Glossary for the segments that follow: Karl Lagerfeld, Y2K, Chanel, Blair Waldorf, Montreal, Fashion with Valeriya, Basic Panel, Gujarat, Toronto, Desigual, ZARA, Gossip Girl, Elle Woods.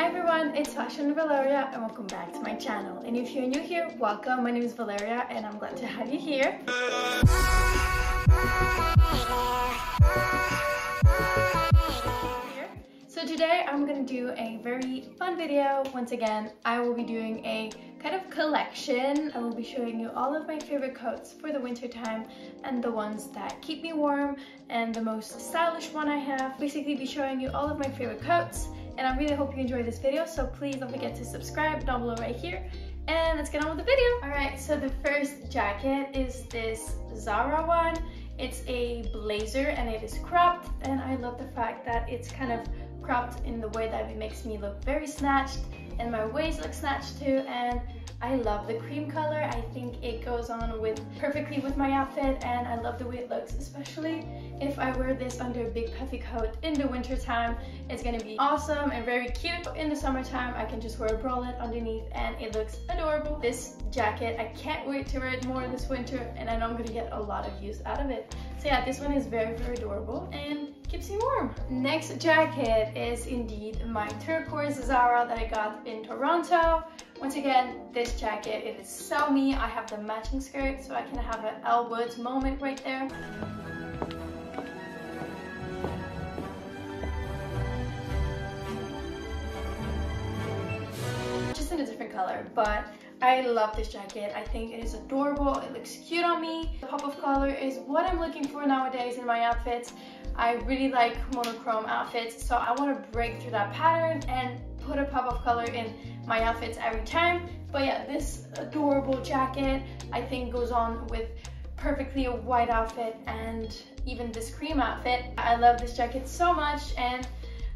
Hi everyone, it's Fashion Valeria and welcome back to my channel. And if you're new here, welcome. My name is Valeria and I'm glad to have you here. So today I'm gonna do a very fun video. Once again, I will be doing a kind of collection. I will be showing you all of my favorite coats for the winter time and the ones that keep me warm and the most stylish one I have. Basically be showing you all of my favorite coats, and I really hope you enjoy this video, so please don't forget to subscribe down below right here, and let's get on with the video. All right, so the first jacket is this Zara one. It's a blazer and it is cropped, and I love the fact that it's kind of cropped in the way that it makes me look very snatched, and my waist looks snatched too, and I love the cream color. I think it goes on perfectly with my outfit, and I love the way it looks, especially if I wear this under a big puffy coat in the winter time. It's gonna be awesome and very cute. In the summertime, I can just wear a bralette underneath and it looks adorable. This jacket, I can't wait to wear it more this winter, and I know I'm gonna get a lot of use out of it. So yeah, this one is very, very adorable and keeps me warm. Next jacket is indeed my turquoise Zara that I got in Toronto. Once again, this jacket, it is so me. I have the matching skirt, so I can have an Elle Woods moment right there. Just in a different color, but I love this jacket. I think it is adorable. It looks cute on me. The pop of color is what I'm looking for nowadays in my outfits. I really like monochrome outfits, so I want to break through that pattern and put a pop of color in my outfits every time. But yeah, this adorable jacket I think goes on with perfectly a white outfit and even this cream outfit. I love this jacket so much, and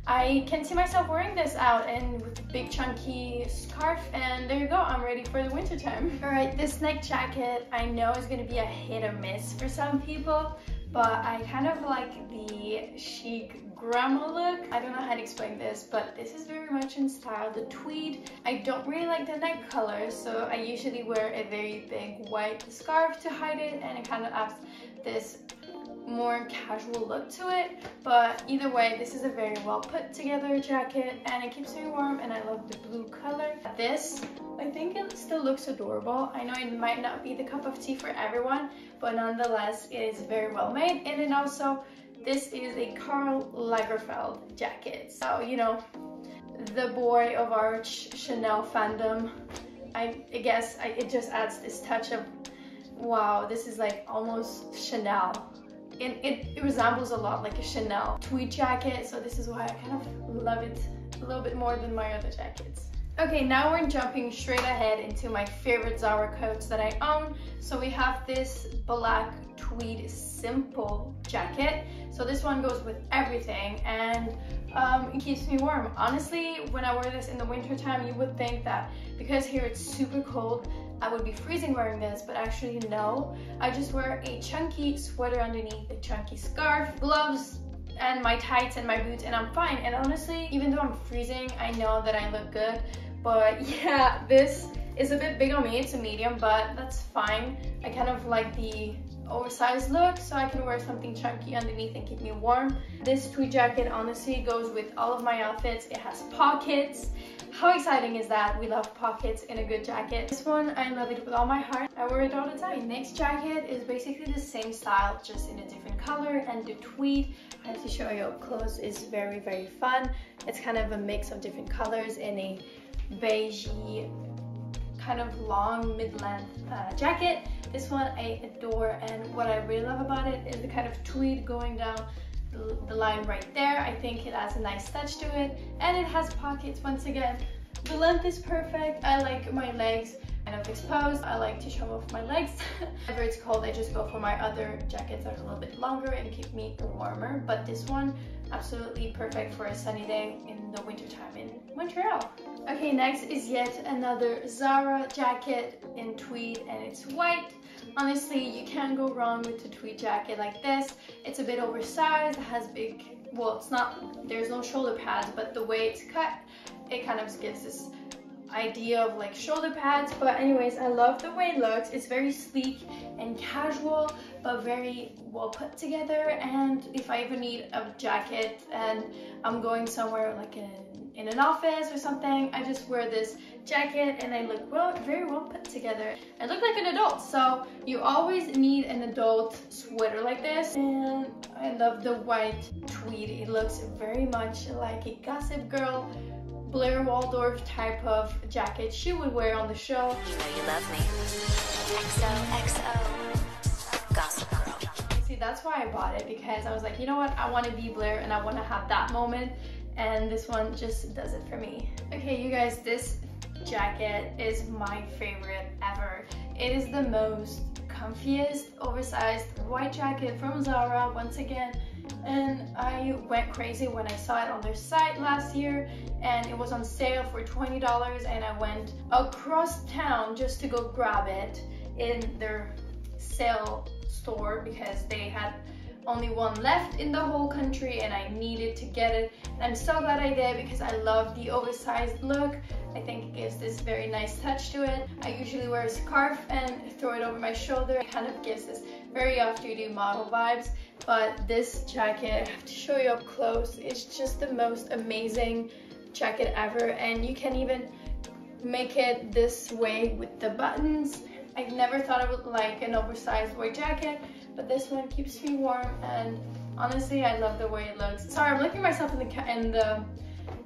I can see myself wearing this out and with a big chunky scarf, and there you go, I'm ready for the winter time. All right, this neck jacket I know is gonna be a hit or miss for some people, but I kind of like the chic grandma look. I don't know how to explain this, but this is very much in style, the tweed. I don't really like the neck color, so I usually wear a very big white scarf to hide it, and it kind of adds this more casual look to it. But either way, this is a very well put together jacket and it keeps me warm, and I love the blue color. This, I think it still looks adorable. I know it might not be the cup of tea for everyone, but nonetheless, it is very well made. And it also, this is a Karl Lagerfeld jacket. So, you know, the boy of our Chanel fandom. I guess it just adds this touch of, wow, this is like almost Chanel. And it resembles a lot like a Chanel tweed jacket, so this is why I kind of love it a little bit more than my other jackets. Okay, now we're jumping straight ahead into my favorite Zara coats that I own. So we have this black tweed simple jacket. So this one goes with everything, and it keeps me warm. Honestly, when I wear this in the winter time, you would think that because here it's super cold, I would be freezing wearing this, but actually no. I just wear a chunky sweater underneath, a chunky scarf, gloves, and my tights and my boots, and I'm fine. And honestly, even though I'm freezing, I know that I look good. But yeah, this is a bit big on me. It's a medium, but that's fine. I kind of like the oversized look, so I can wear something chunky underneath and keep me warm. This tweed jacket honestly goes with all of my outfits. It has pockets. How exciting is that? We love pockets in a good jacket. This one, I love it with all my heart. I wear it all the time. Next jacket is basically the same style, just in a different color, and the tweed, I have to show you up close, is very, very fun. It's kind of a mix of different colors in a beigey kind of long mid-length jacket. This one I adore, and what I really love about it is the kind of tweed going down the line right there. I think it has a nice touch to it, and it has pockets once again. The length is perfect. I like my legs kind of exposed. I like to show off my legs. Whenever it's cold, I just go for my other jackets that are a little bit longer and keep me warmer, but this one, absolutely perfect for a sunny day in the winter time in Montreal. Okay, next is yet another Zara jacket in tweed, and it's white. Honestly, you can't go wrong with a tweed jacket like this. It's a bit oversized, it has big, well, it's not, there's no shoulder pads, but the way it's cut, it kind of gives this idea of like shoulder pads. But anyways, I love the way it looks. It's very sleek and casual, but very well put together. And if I ever need a jacket and I'm going somewhere like an in an office or something. I just wear this jacket and I look very well put together. I look like an adult, so you always need an adult sweater like this. And I love the white tweed. It looks very much like a Gossip Girl, Blair Waldorf type of jacket she would wear on the show. You know you love me. XOXO. Gossip Girl. That's why I bought it, because I was like, you know what, I want to be Blair and I want to have that moment, and this one just does it for me. Okay, you guys, this jacket is my favorite ever. It is the most comfiest oversized white jacket from Zara once again, and I went crazy when I saw it on their site last year, and it was on sale for $20, and I went across town just to go grab it in their sale store because they had only one left in the whole country and I needed to get it. And I'm so glad I did because I love the oversized look. I think it gives this very nice touch to it. I usually wear a scarf and throw it over my shoulder. It kind of gives this very off-duty model vibes, but this jacket, I have to show you up close, it's just the most amazing jacket ever. And you can even make it this way with the buttons. I never thought I would like an oversized white jacket, but this one keeps me warm, and honestly, I love the way it looks. Sorry, I'm looking at myself in the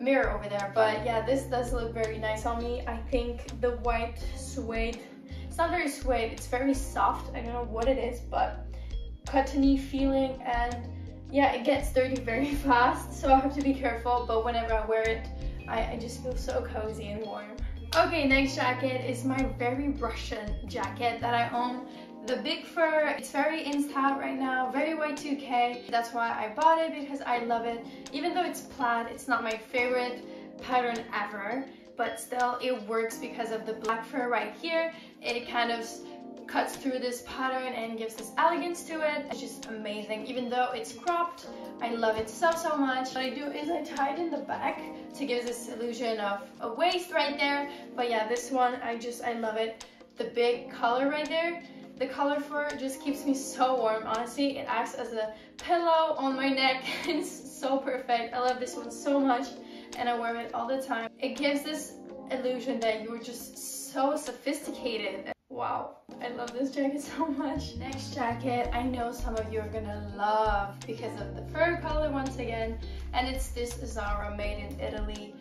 mirror over there, but yeah, this does look very nice on me. I think the white suede, it's not very suede, it's very soft. I don't know what it is, but cottony feeling, and yeah, it gets dirty very fast, so I have to be careful, but whenever I wear it, I just feel so cozy and warm. Okay, next jacket is my very Russian jacket that I own, the big fur. It's very insta right now, very Y2K. That's why I bought it, because I love it. Even though it's plaid, it's not my favorite pattern ever, but still it works because of the black fur right here. It kind of cuts through this pattern and gives this elegance to it. It's just amazing. Even though it's cropped, I love it so much. What I do is I tie it in the back to give this illusion of a waist right there. But yeah, this one, I love it. The big collar right there, the collar fur just keeps me so warm. Honestly, it acts as a pillow on my neck. It's so perfect. I love this one so much and I wear it all the time. It gives this illusion that you're just so sophisticated. Wow, I love this jacket so much. Next jacket, I know some of you are gonna love because of the fur color once again, and it's this Zara made in Italy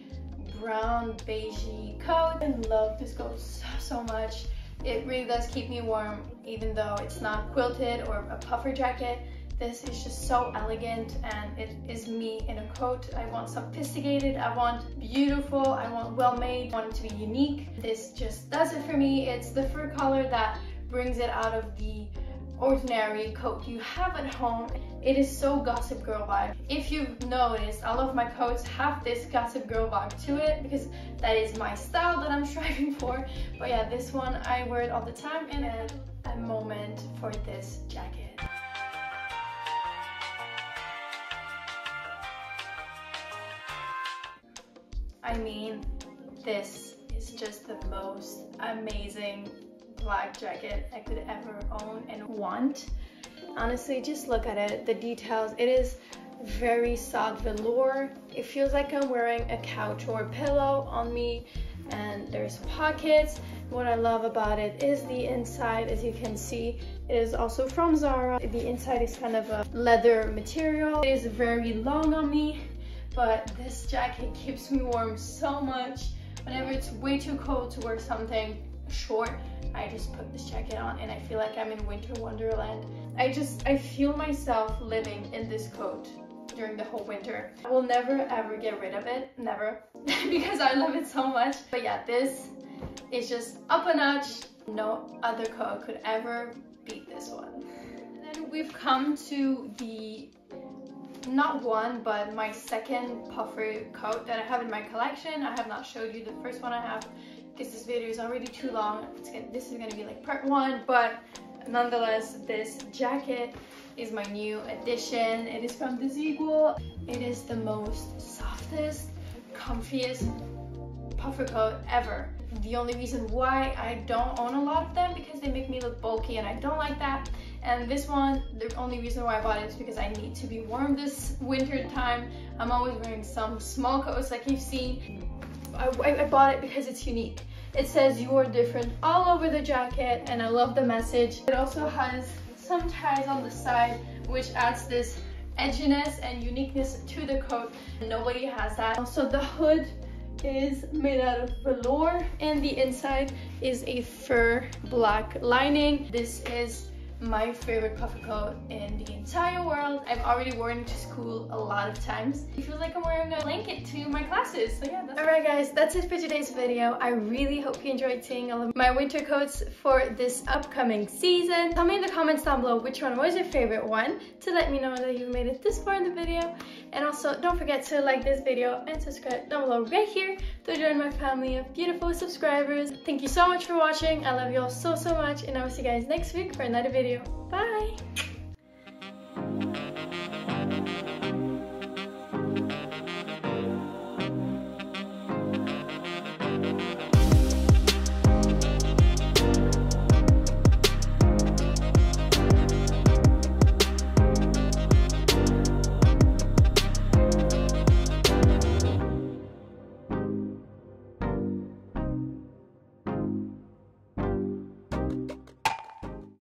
brown beigey coat. I love this coat so much. It really does keep me warm, even though it's not quilted or a puffer jacket. This is just so elegant, and it is me in a coat. I want sophisticated, I want beautiful, I want well-made, I want it to be unique. This just does it for me. It's the fur collar that brings it out of the ordinary coat you have at home. It is so Gossip Girl vibe. If you've noticed, all of my coats have this Gossip Girl vibe to it because that is my style that I'm striving for. But yeah, this one, I wear it all the time, and it's a moment for this jacket. I mean, this is just the most amazing black jacket I could ever own and want. Honestly, just look at it, the details. It is very soft velour. It feels like I'm wearing a couch or a pillow on me, and there's pockets. What I love about it is the inside, as you can see. It is also from Zara. The inside is kind of a leather material. It is very long on me, but this jacket keeps me warm so much. Whenever it's way too cold to wear something short, I just put this jacket on and I feel like I'm in winter wonderland. I feel myself living in this coat during the whole winter. I will never ever get rid of it, never, because I love it so much. But yeah, this is just up a notch. No other coat could ever beat this one. And then we've come to the not one, but my second puffer coat that I have in my collection. I have not showed you the first one I have because this video is already too long. This is gonna be like part 1, but nonetheless, this jacket is my new addition. It is from Desigual. It is the most softest, comfiest puffer coat ever. The only reason why I don't own a lot of them because they make me look bulky and I don't like that. And this one, the only reason why I bought it is because I need to be warm this winter time. I'm always wearing some small coats like you've seen. I bought it because it's unique. It says you are different all over the jacket and I love the message. It also has some ties on the side which adds this edginess and uniqueness to the coat. Nobody has that. Also the hood is made out of velour and the inside is a fur black lining. This is my favorite puffer coat in the entire world. I've already worn it to school a lot of times. It feels like I'm wearing a blanket to my classes. So yeah, that's all right guys, that's it for today's video. I really hope you enjoyed seeing all of my winter coats for this upcoming season. Tell me in the comments down below which one was your favorite one to let me know that you've made it this far in the video. And also don't forget to like this video and subscribe down below right here to join my family of beautiful subscribers. Thank you so much for watching. I love you all so much and I will see you guys next week for another video. Bye!